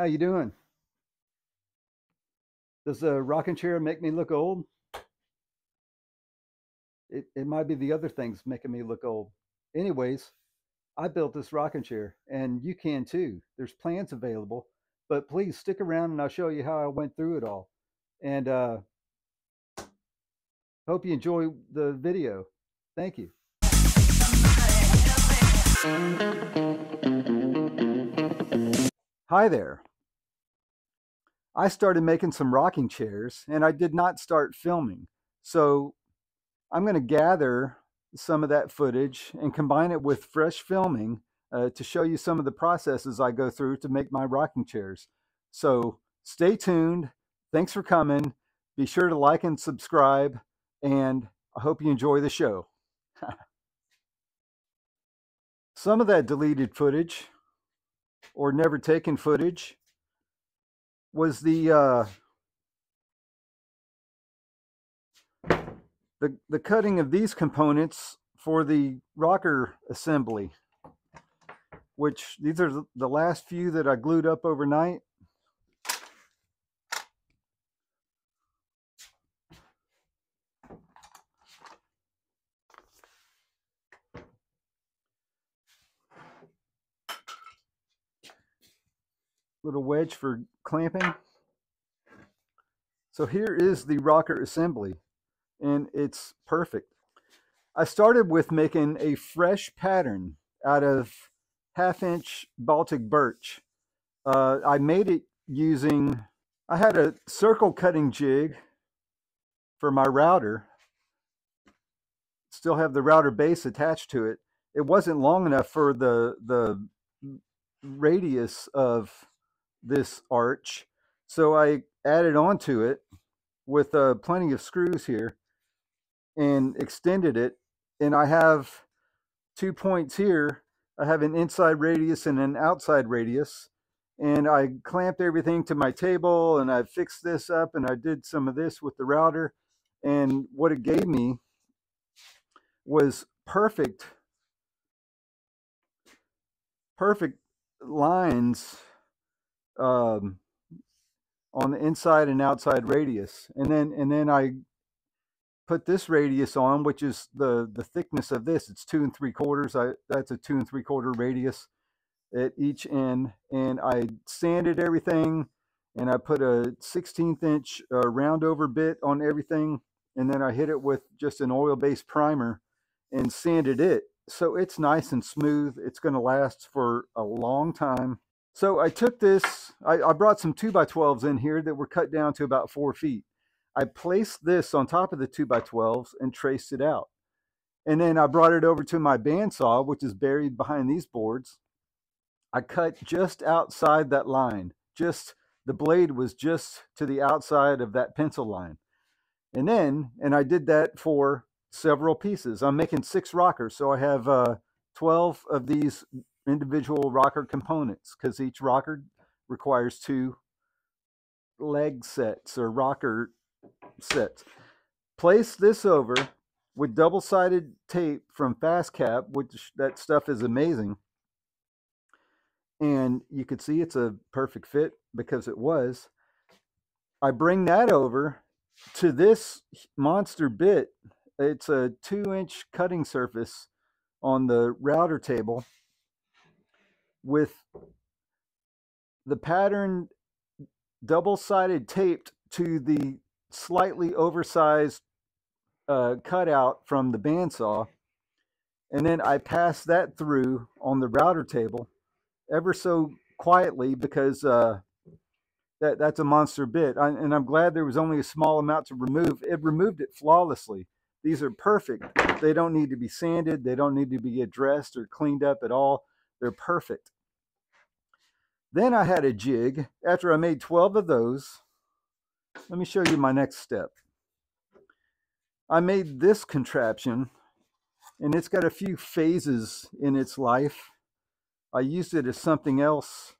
How you doing? Does the rocking chair make me look old? It might be the other things making me look old. Anyways, I built this rocking chair, and you can too. There's plans available, but please stick around and I'll show you how I went through it all. And hope you enjoy the video. Thank you. Hi there. I started making some rocking chairs, and I did not start filming. So I'm going to gather some of that footage and combine it with fresh filming to show you some of the processes I go through to make my rocking chairs. So stay tuned. Thanks for coming. Be sure to like and subscribe, and I hope you enjoy the show. Some of that deleted footage or never taken footage was the cutting of these components for the rocker assembly, which these are the last few that I glued up overnight. Little wedge for clamping. So here is the rocker assembly, and it's perfect. I started with making a fresh pattern out of 1/2 inch Baltic birch. I made it using, I had a circle cutting jig for my router. Still have the router base attached to it. It wasn't long enough for the radius of this arch, so I added onto it with plenty of screws here and extended it, and I have 2 points here. I have an inside radius and an outside radius, and I clamped everything to my table, and I fixed this up, and I did some of this with the router, and what it gave me was perfect lines on the inside and outside radius. And then I put this radius on, which is the thickness of this. It's 2 3/4. That's a 2 3/4 radius at each end. And I sanded everything, and I put a 1/16 inch round over bit on everything. And then I hit it with just an oil-based primer and sanded it. So it's nice and smooth. It's going to last for a long time. So I took this, I brought some 2x12s in here that were cut down to about 4 feet. I placed this on top of the 2x12s and traced it out. And then I brought it over to my bandsaw, which is buried behind these boards. I cut just outside that line. Just the blade was just to the outside of that pencil line. And I did that for several pieces. I'm making 6 rockers, so I have 12 of these individual rocker components, because each rocker requires 2 leg sets or rocker sets. Place this over with double-sided tape from Fastcap, which that stuff is amazing. And you can see it's a perfect fit because it was. I bring that over to this monster bit. It's a 2-inch cutting surface on the router table, with the pattern double-sided taped to the slightly oversized cutout from the bandsaw, and then I pass that through on the router table ever so quietly, because that's a monster bit, and I'm glad there was only a small amount to remove. It removed it flawlessly. These are perfect. They don't need to be sanded. They don't need to be addressed or cleaned up at all. They're perfect. Then I had a jig. After I made 12 of those, let me show you my next step. I made this contraption, and it's got a few phases in its life. I used it as something else,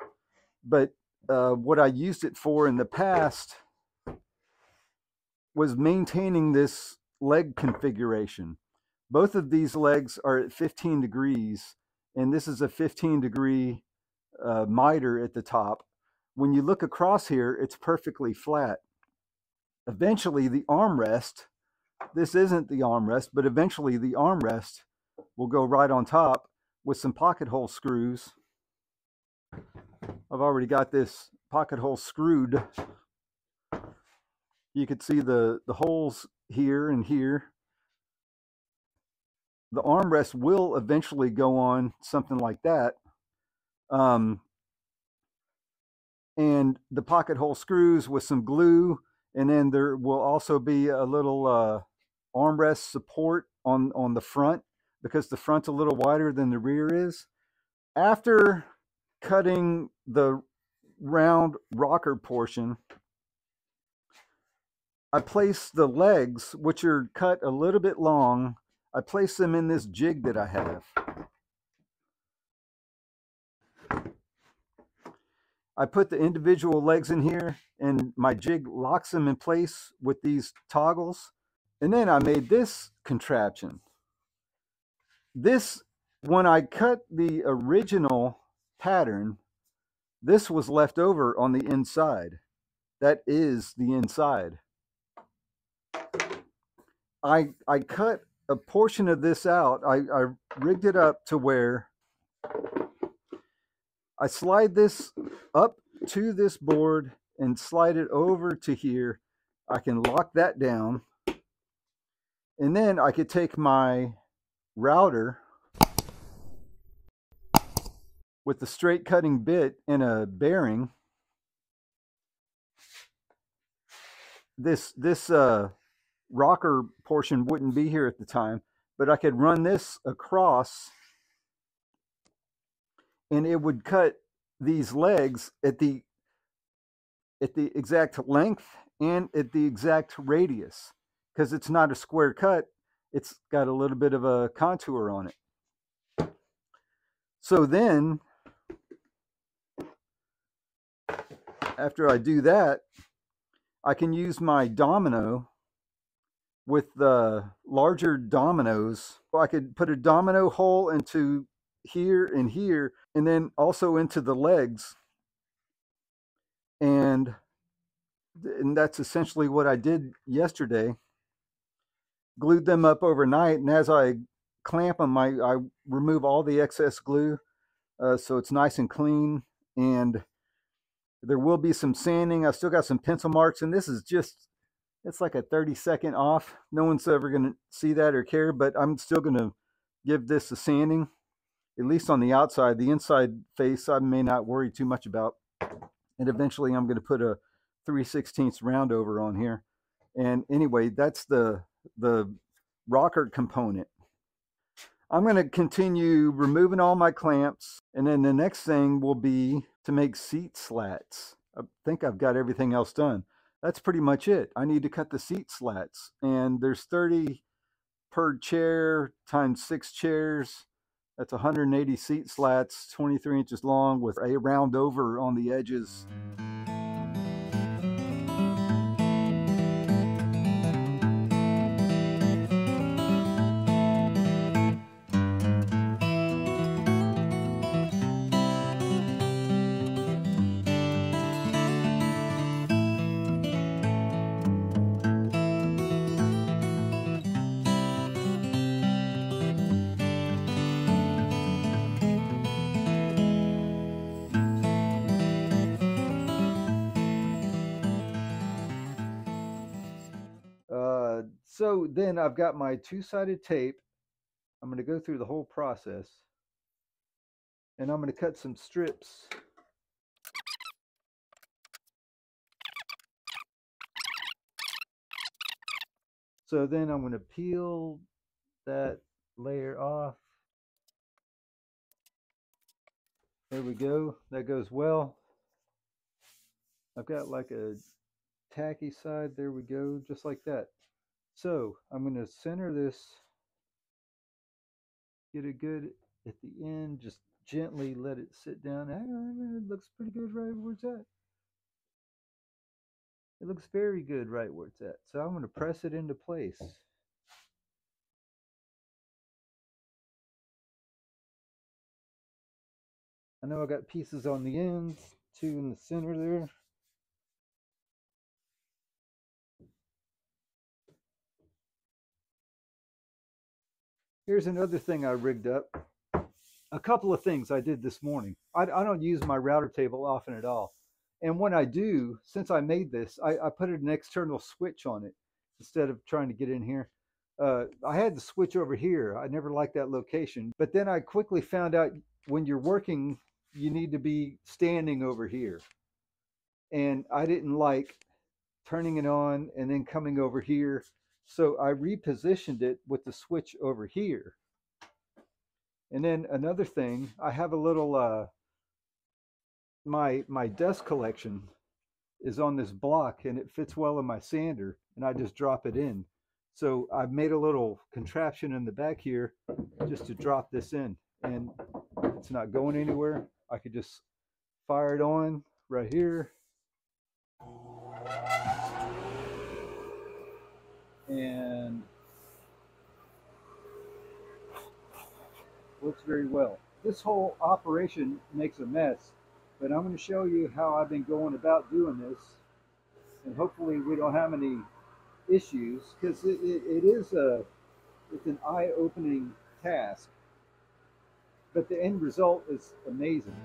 but what I used it for in the past was maintaining this leg configuration. Both of these legs are at 15 degrees. And this is a 15 degree miter at the top, when you look across here, it's perfectly flat. Eventually the armrest, this isn't the armrest, but eventually the armrest will go right on top with some pocket hole screws. I've already got this pocket hole screwed. You could see the holes here and here. The armrest will eventually go on something like that. And the pocket hole screws with some glue, and then there will also be a little armrest support on the front, because the front's a little wider than the rear is. After cutting the round rocker portion, I place the legs, which are cut a little bit long, I place them in this jig that I have. I put the individual legs in here, and my jig locks them in place with these toggles. And then I made this contraption. This, when I cut the original pattern, this was left over on the inside. That is the inside. I cut a portion of this out. I rigged it up to where I slide this up to this board and slide it over to here. I can lock that down, and then I could take my router with the straight cutting bit and a bearing. This rocker portion wouldn't be here at the time, but I could run this across and it would cut these legs at the exact length and at the exact radius, because it's not a square cut, it's got a little bit of a contour on it. So then after I do that, I can use my domino with the larger dominoes. I could put a domino hole into here and here, and then also into the legs. And that's essentially what I did yesterday. Glued them up overnight, and as I clamp them, I remove all the excess glue so it's nice and clean. And there will be some sanding. I still got some pencil marks, and this is just, it's like a 30-second off. No one's ever going to see that or care, but I'm still going to give this a sanding, at least on the outside. The inside face I may not worry too much about. And eventually I'm going to put a 3/16 round over on here. And anyway, that's the rocker component. I'm going to continue removing all my clamps, and then the next thing will be to make seat slats. I think I've got everything else done. That's pretty much it. I need to cut the seat slats, and there's 30 per chair times 6 chairs. That's 180 seat slats, 23 inches long with a round over on the edges. So then I've got my two-sided tape. I'm going to go through the whole process, and I'm going to cut some strips. So then I'm going to peel that layer off. There we go. That goes well. I've got like a tacky side. There we go. Just like that. So I'm going to center this, get it good at the end, just gently let it sit down. It looks pretty good right where it's at. It looks very good right where it's at. So I'm going to press it into place. I know I got pieces on the ends, two in the center there. Here's another thing I rigged up. A couple of things I did this morning. I don't use my router table often at all. And when I do, since I made this, I put an external switch on it instead of trying to get in here. I had the switch over here. I never liked that location. But then I quickly found out when you're working, you need to be standing over here. And I didn't like turning it on and then coming over here. So I repositioned it with the switch over here. And then another thing, I have a little, my dust collection is on this block and it fits well in my sander and I just drop it in. So I've made a little contraption in the back here just to drop this in, and it's not going anywhere. I could just fire it on right here. And works very well. This whole operation makes a mess, but I'm going to show you how I've been going about doing this, and hopefully we don't have any issues, because it's an eye-opening task, but the end result is amazing.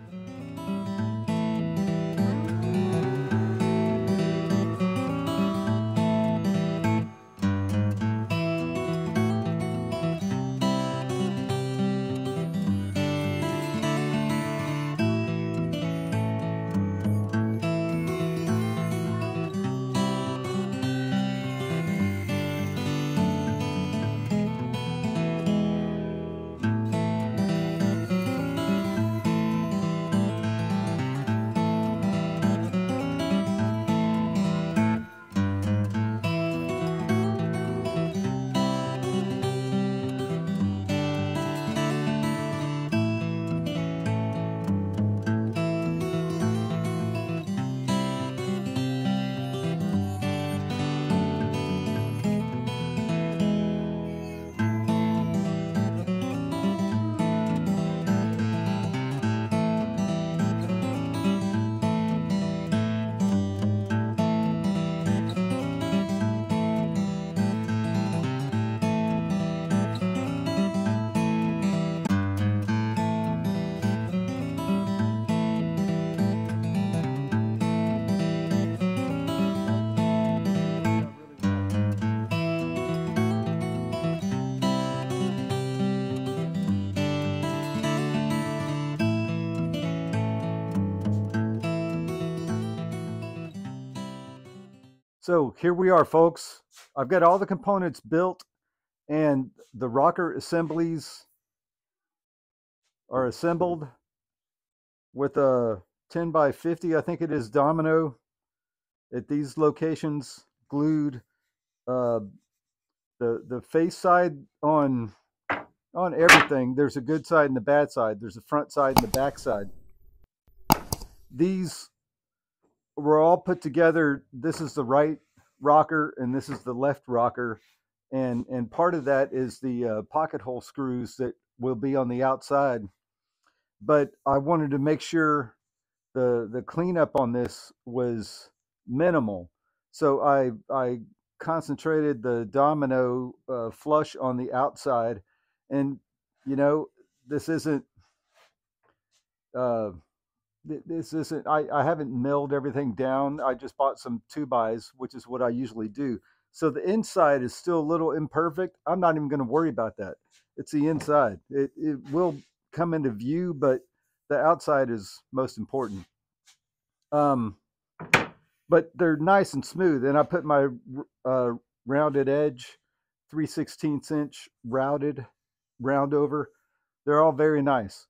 So here we are, folks. I've got all the components built, and the rocker assemblies are assembled with a 10 by 50, I think it is, domino at these locations, glued. The face side on everything. There's a good side and the bad side. There's a front side and the back side. These were all put together. This is the right rocker and this is the left rocker, and part of that is the pocket hole screws that will be on the outside. But I wanted to make sure the cleanup on this was minimal, so I concentrated the domino flush on the outside. And you know, this isn't I haven't milled everything down. I just bought some 2x, which is what I usually do. So the inside is still a little imperfect. I'm not even going to worry about that. It's the inside. It will come into view, but the outside is most important. But they're nice and smooth. And I put my rounded edge, 3/16" routed round over. They're all very nice.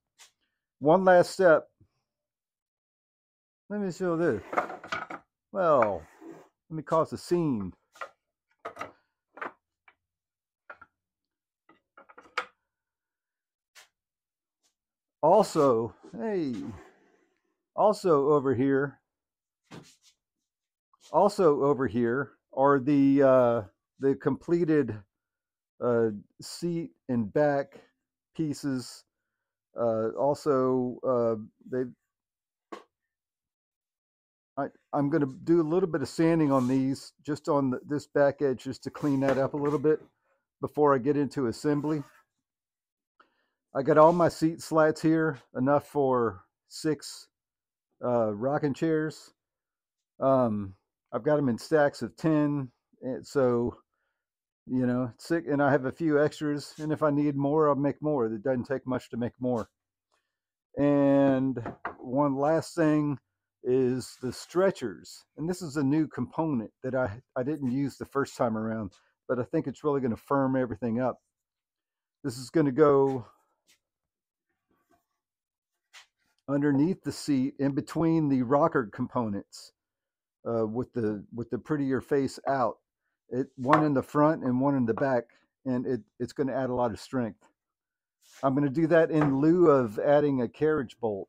One last step. Let me show this. Well, let me cause a scene. Also, hey, also over here are the completed seat and back pieces. Also, they've I'm going to do a little bit of sanding on these, just on this back edge, just to clean that up a little bit before I get into assembly. I got all my seat slats here, enough for 6 rocking chairs. I've got them in stacks of 10, and so, you know, sick, and I have a few extras, and if I need more, I'll make more. It doesn't take much to make more. And one last thing is the stretchers, and this is a new component that I didn't use the first time around, but I think it's really going to firm everything up. This is going to go underneath the seat, in between the rocker components, with the prettier face out. One in the front and one in the back, and it's going to add a lot of strength. I'm going to do that in lieu of adding a carriage bolt.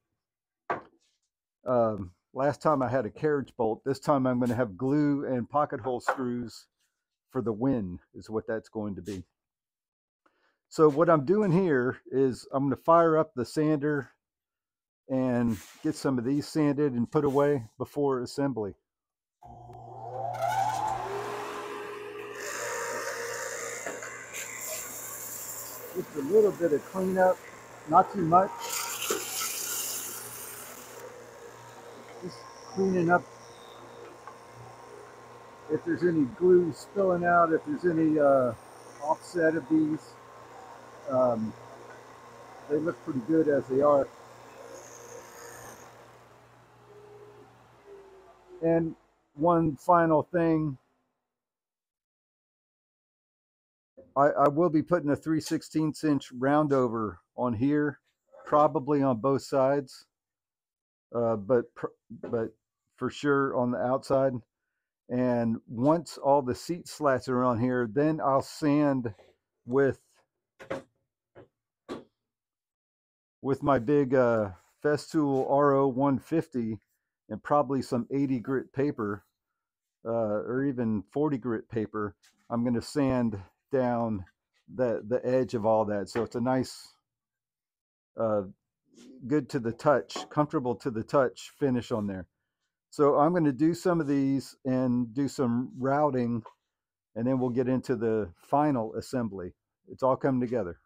Last time I had a carriage bolt. This time I'm going to have glue and pocket hole screws for the win, is what that's going to be. So what I'm doing here is I'm going to fire up the sander and get some of these sanded and put away before assembly. Just a little bit of cleanup, not too much. Just cleaning up if there's any glue spilling out, if there's any offset of these. They look pretty good as they are. And one final thing, I will be putting a 3/16" round over on here, probably on both sides, but for sure on the outside. And once all the seat slats are on here, then I'll sand with my big Festool RO 150 and probably some 80 grit paper, or even 40 grit paper. I'm going to sand down the edge of all that, so it's a nice, good to the touch, comfortable to the touch finish on there. So I'm going to do some of these and do some routing, and then we'll get into the final assembly. It's all coming together.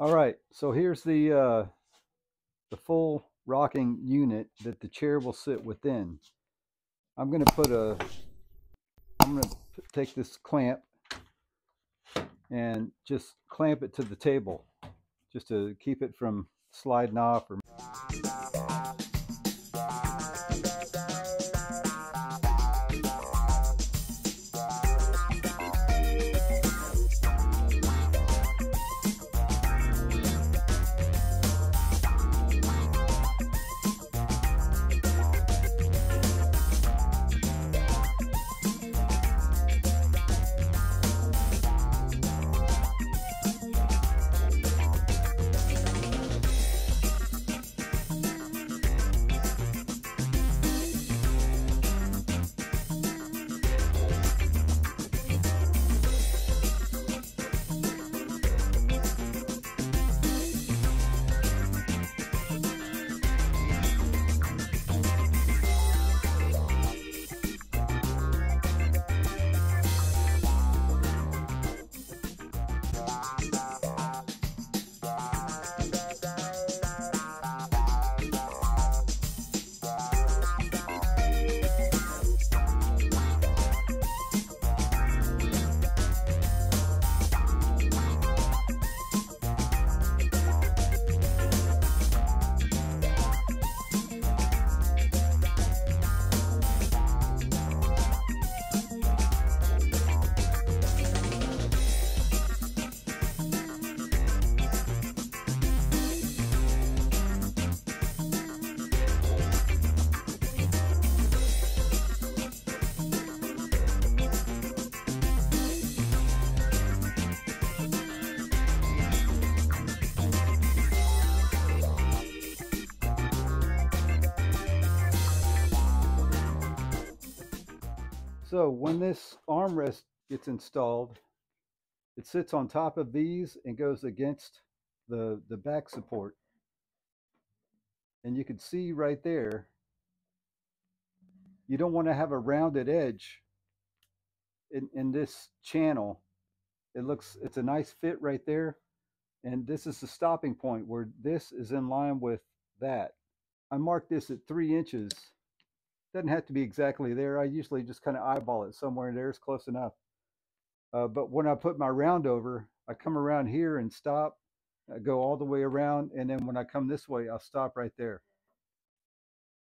All right, so here's the full rocking unit that the chair will sit within. I'm going to take this clamp and just clamp it to the table just to keep it from sliding off. Or so when this armrest gets installed, it sits on top of these and goes against the back support. And you can see right there, you don't want to have a rounded edge in this channel. It's a nice fit right there. And this is the stopping point where this is in line with that. I marked this at 3 inches. Doesn't have to be exactly there. I usually just kind of eyeball it somewhere, and there's close enough. But when I put my round over, I come around here and stop. I go all the way around, and then when I come this way, I'll stop right there.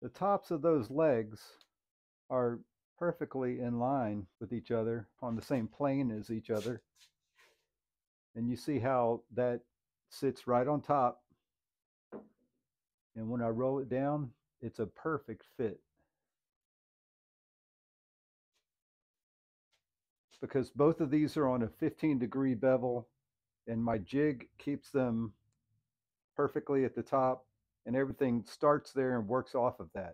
The tops of those legs are perfectly in line with each other, on the same plane as each other. And you see how that sits right on top. And when I roll it down, it's a perfect fit, because both of these are on a 15-degree bevel, and my jig keeps them perfectly at the top, and everything starts there and works off of that.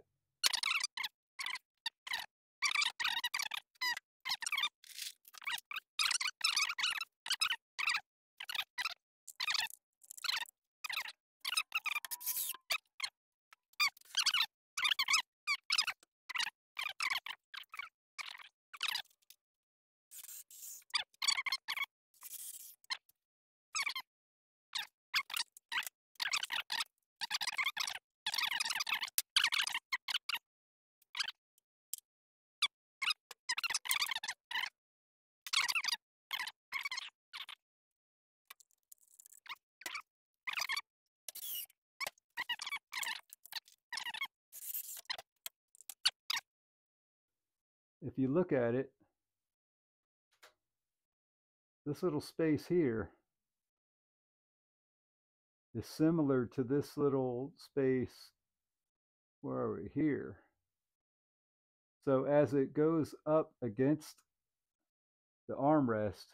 If you look at it, this little space here is similar to this little space here. So as it goes up against the armrest,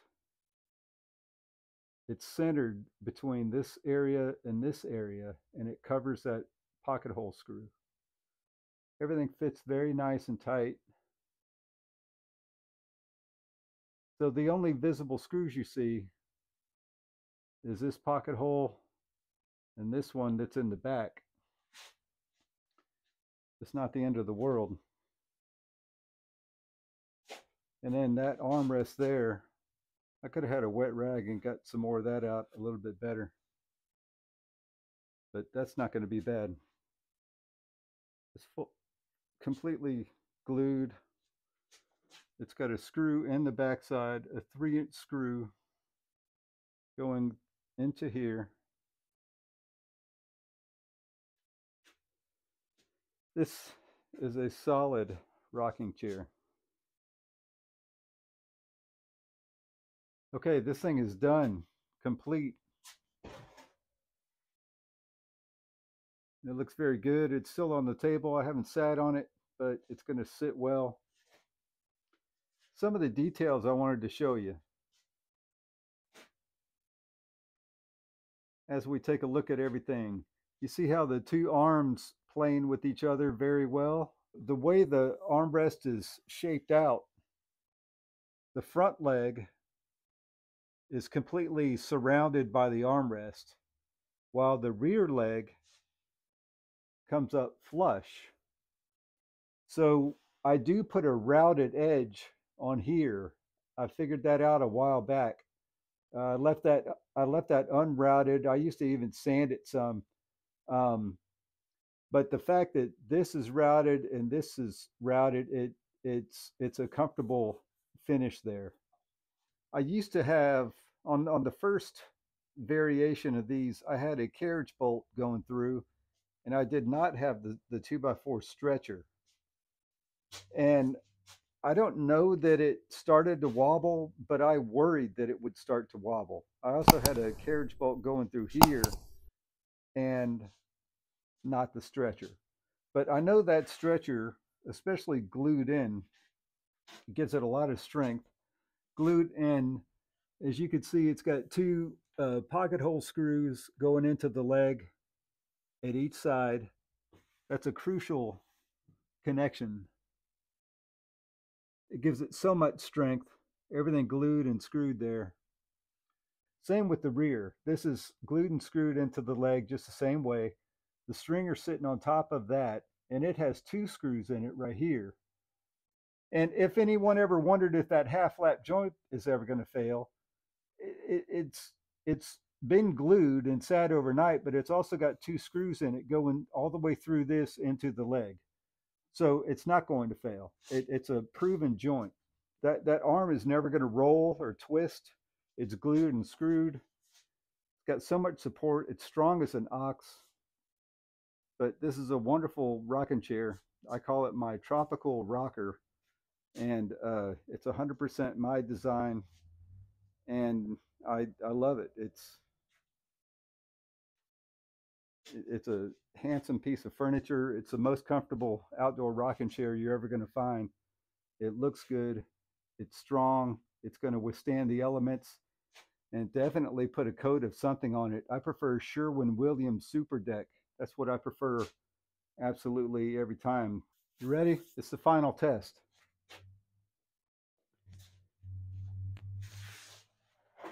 it's centered between this area and this area, and it covers that pocket hole screw. Everything fits very nice and tight. So the only visible screws you see is this pocket hole and this one that's in the back. It's not the end of the world. And then that armrest there, I could have had a wet rag and got some more of that out a little bit better. but that's not going to be bad. It's full, completely glued. It's got a screw in the backside, a 3-inch screw going into here. This is a solid rocking chair. Okay, this thing is done, complete. It looks very good. It's still on the table. I haven't sat on it, but it's going to sit well. Some of the details I wanted to show you. As we take a look at everything, you see how the two arms plane with each other very well. The way the armrest is shaped out, the front leg is completely surrounded by the armrest, while the rear leg comes up flush. So I do put a routed edge on here. I figured that out a while back. I left that unrouted. I used to even sand it some. But the fact that this is routed and this is routed, it's a comfortable finish there. I used to have on the first variation of these, I had a carriage bolt going through, and I did not have the 2x4 stretcher. And I don't know that it started to wobble, but I worried that it would start to wobble. I also had a carriage bolt going through here and not the stretcher. But I know that stretcher, especially glued in, gives it a lot of strength. Glued in, as you can see, it's got two pocket hole screws going into the leg at each side. That's a crucial connection. It gives it so much strength, everything glued and screwed there. Same with the rear. This is glued and screwed into the leg just the same way. The stringer's sitting on top of that, and it has two screws in it right here. And if anyone ever wondered if that half lap joint is ever going to fail, it's been glued and sat overnight, but it's also got two screws in it going all the way through this into the leg. So it's not going to fail. It's a proven joint. That arm is never going to roll or twist. It's glued and screwed. It's got so much support. It's strong as an ox. But this is a wonderful rocking chair. I call it my Tropical Rocker. And it's 100% my design. And I love it. It's a handsome piece of furniture. It's the most comfortable outdoor rocking chair you're ever going to find. It looks good. It's strong. It's going to withstand the elements, and definitely put a coat of something on it. I prefer Sherwin Williams Super Deck. That's what I prefer absolutely every time. You ready? It's the final test.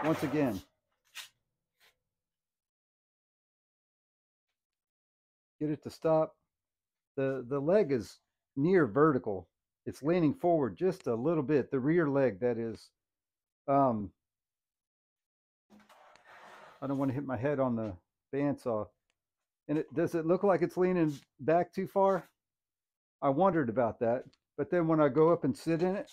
Once again. Get it to stop. The leg is near vertical. It's leaning forward just a little bit. The rear leg, that is. I don't want to hit my head on the bandsaw. And does it look like it's leaning back too far? I wondered about that. But then when I go up and sit in it,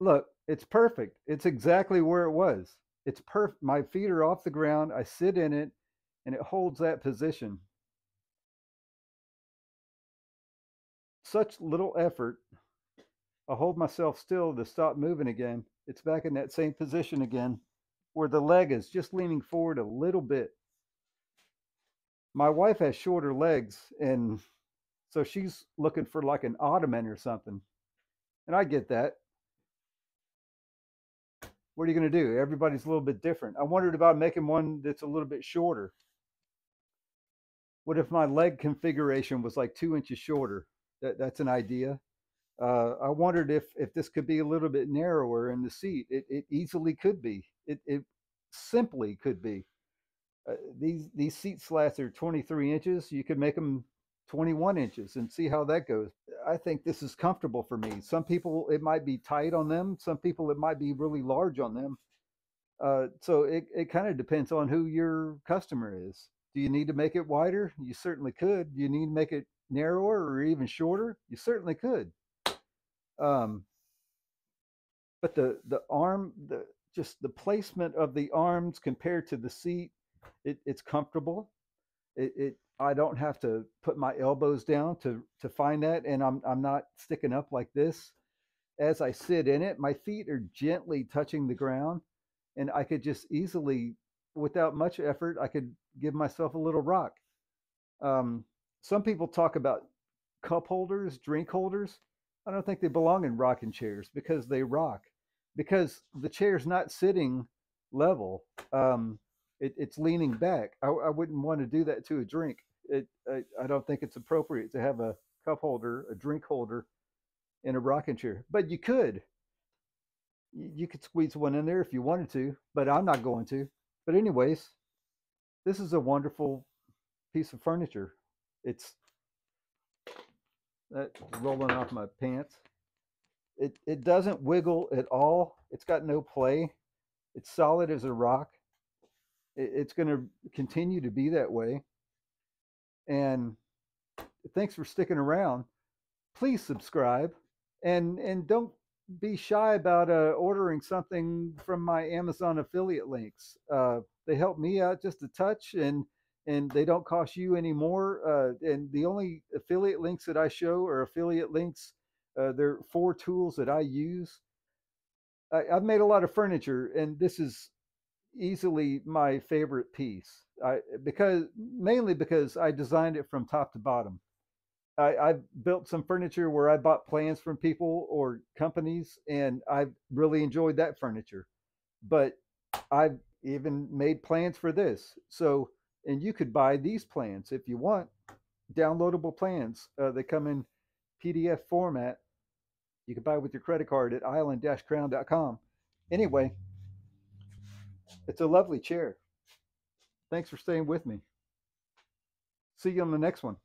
look, it's perfect. It's exactly where it was. It's perfect. My feet are off the ground. I sit in it, and it holds that position. Such little effort. I hold myself still to stop moving again. It's back in that same position again, where the leg is just leaning forward a little bit. My wife has shorter legs, and so she's looking for like an ottoman or something. And I get that. What are you going to do? Everybody's a little bit different. I wondered about making one that's a little bit shorter. What if my leg configuration was like 2 inches shorter? That's an idea. I wondered if this could be a little bit narrower in the seat. It easily could be. It simply could be. These seat slats are 23 inches. You could make them 21 inches and see how that goes. I think this is comfortable for me. Some people, it might be tight on them. Some people, it might be really large on them. So it kind of depends on who your customer is. Do you need to make it wider? You certainly could. Do you need to make it narrower or even shorter? You certainly could. But the arm, just the placement of the arms compared to the seat, it's comfortable. I don't have to put my elbows down to find that, and I'm not sticking up like this. As I sit in it, my feet are gently touching the ground, and I could just easily, without much effort, I could give myself a little rock. Some people talk about cup holders, drink holders. I don't think they belong in rocking chairs because they rock, because the chair's not sitting level. It's leaning back. I wouldn't want to do that to a drink. I don't think it's appropriate to have a cup holder, a drink holder in a rocking chair, but you could. You could squeeze one in there if you wanted to, but I'm not going to. But anyways, this is a wonderful piece of furniture. It's that's rolling off my pants. It doesn't wiggle at all. It's got no play. It's solid as a rock. It's going to continue to be that way. And thanks for sticking around. Please subscribe, and don't be shy about ordering something from my Amazon affiliate links. They help me out just a touch, and they don't cost you any more. And the only affiliate links that I show are affiliate links. They're for tools that I use. I've made a lot of furniture, and this is easily my favorite piece. Mainly because I designed it from top to bottom. I've built some furniture where I bought plans from people or companies, and I've really enjoyed that furniture. But I've even made plans for this. So, and you could buy these plans if you want, downloadable plans. They come in PDF format. You can buy with your credit card at island-crown.com. Anyway, it's a lovely chair. Thanks for staying with me. See you on the next one.